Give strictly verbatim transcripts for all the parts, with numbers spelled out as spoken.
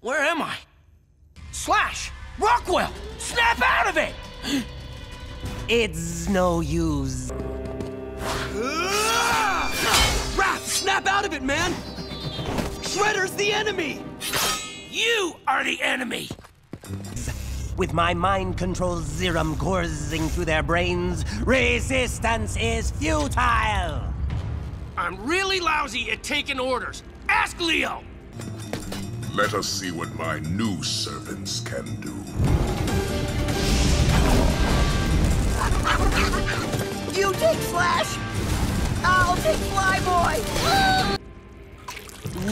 Where am I? Slash! Rockwell! Snap out of it! It's no use. Uh, Raph, snap out of it, man! Shredder's the enemy! You are the enemy! With my mind control serum coursing through their brains, resistance is futile! I'm really lousy at taking orders. Ask Leo! Let us see what my new servants can do. You take Flash! I'll take Flyboy!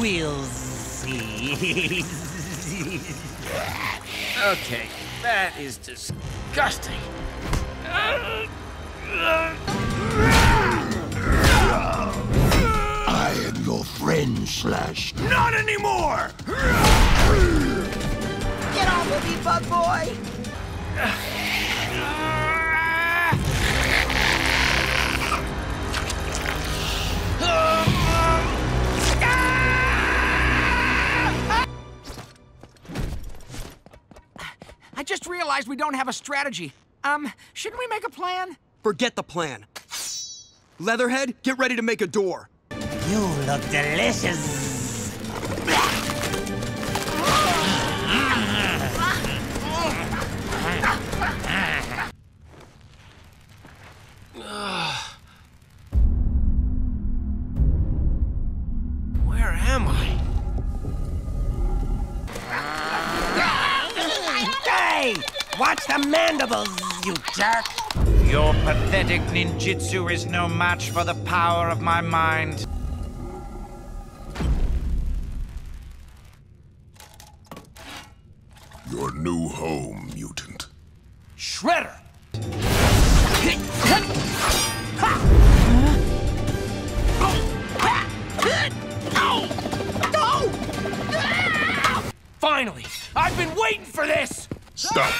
We'll see. Okay, that is disgusting. I am your friend, Slash. Not anymore! Get off of me, bug boy! I just realized we don't have a strategy. Um, shouldn't we make a plan? Forget the plan. Leatherhead, get ready to make a door. You look delicious. Where am I? Hey! Watch the mandibles, you jerk! Your pathetic ninjutsu is no match for the power of my mind. Your new home, mutant. Shredder! Finally! I've been waiting for this! Stop!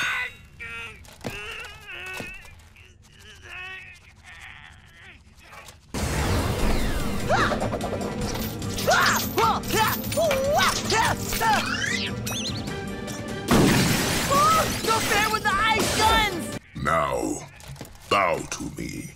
Go fair with the ice guns! Now, bow to me.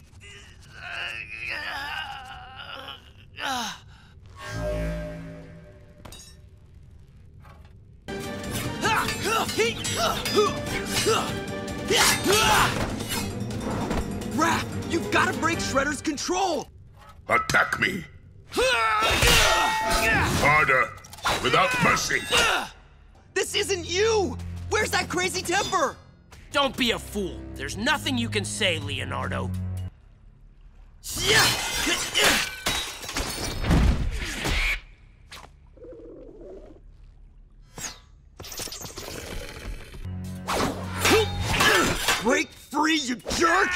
Raph, you've got to break Shredder's control! Attack me! Harder! Without mercy! This isn't you! Where's that crazy temper? Don't be a fool. There's nothing you can say, Leonardo. Break free, you jerk!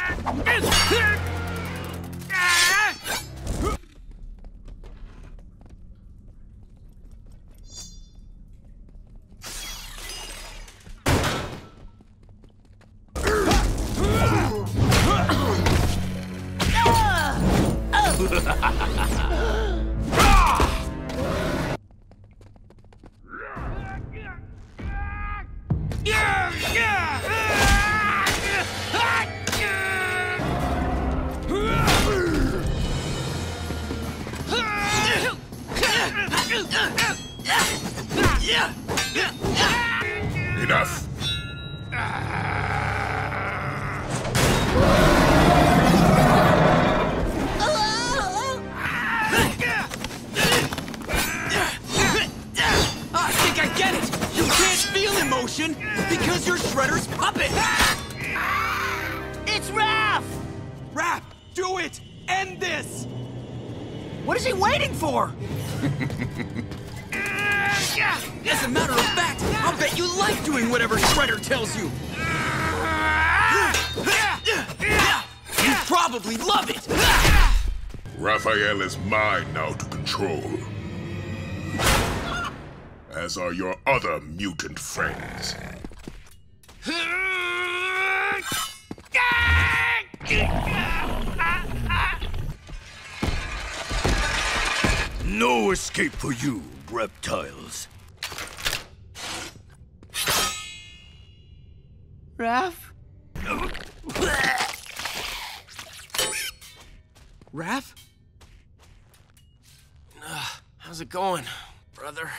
Enough. I think I get it. You can't feel emotion because you're Shredder's puppet. It's Raph. Raph, do it. End this. What is he waiting for? As a matter of fact, I'll bet you like doing whatever Shredder tells you. You probably love it. Raphael is mine now to control. As are your other mutant friends. No escape for you, reptiles. Raph? Raph? Uh, how's it going, brother?